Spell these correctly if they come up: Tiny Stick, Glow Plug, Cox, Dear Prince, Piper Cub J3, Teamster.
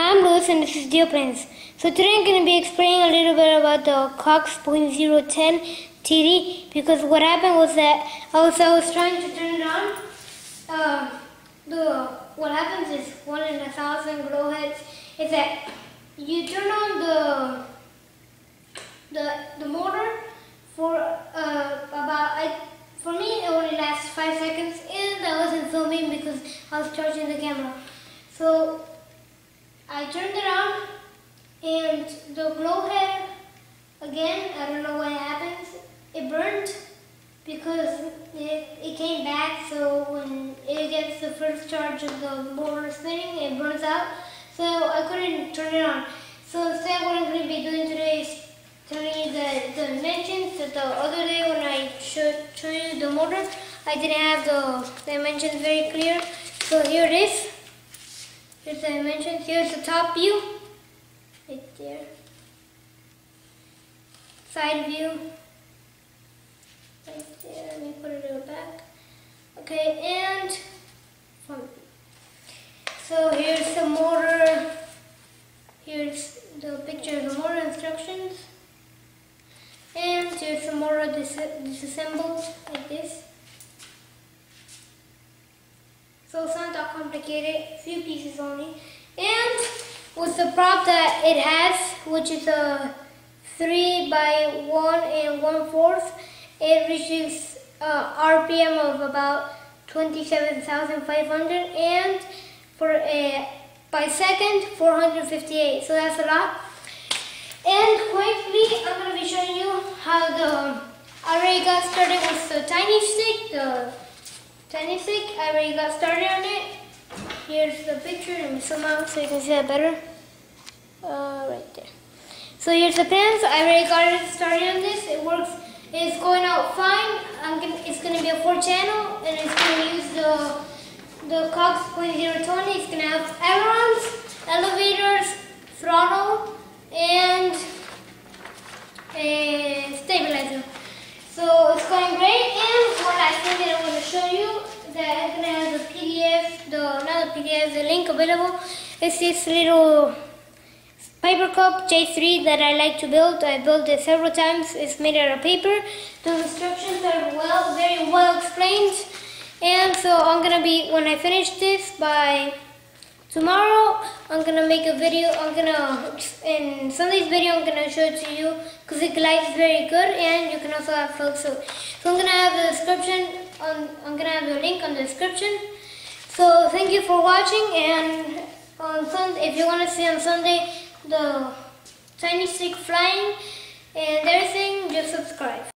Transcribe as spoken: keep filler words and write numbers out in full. Hi, I'm Louis and this is Dear Prince. So today I'm going to be explaining a little bit about the Cox zero ten T D, because what happened was that I was, I was trying to turn it on. Uh, the, what happens is one in a thousand glow heads is that you turn on the the, the motor for uh, about, I, for me it only lasts five seconds and I wasn't filming because I was charging the camera. So I turned it on and the glow head, again, I don't know what happened, it burnt because it, it came back, so when it gets the first charge of the motor spinning, it burns out, so I couldn't turn it on. So instead what I'm going to be doing today is telling you the, the dimensions. That the other day when I showed show you the motor, I didn't have the dimensions very clear, so here it is. Here's the dimensions, here's the top view, right there, side view, right there, let me put it in the back, okay, and from, so here's the motor, here's the picture of the motor instructions, and here's the motor disassembled, like this. So it's not that complicated, few pieces only. And with the prop that it has, which is a three by one and one fourth, it reaches uh, R P M of about twenty-seven thousand five hundred and for a, by second, four hundred fifty-eight. So that's a lot. And quickly, I'm going to be showing you how the array got started with the Tiny Stick. The Tiny Stick, I already got started on it. Here's the picture, let me zoom out so you can see that better. Uh, right there. So here's the pins, I already got it started on this. It works, it's going out fine. I'm gonna, it's going to be a four channel and it's going to use the, the Cox zero ten. It's going to have ailerons, elevators, throttle, and a stabilizer. So it's going great, and one last thing that I want to show you that I'm going to have the P D F, the, not the P D F, the link available. It's this little Piper Cub J three that I like to build. I built it several times. It's made out of paper. The instructions are well, very well explained. And so I'm going to be, when I finish this by tomorrow, I'm going to make a video. I'm going to, in Sunday's video, I'm going to show it to you, because it glides very good and you can also have floats. So, so I'm going to have the description, on, I'm going to have the link on the description. So thank you for watching, and on Sunday, if you want to see on Sunday the Tiny Stick flying and everything, just subscribe.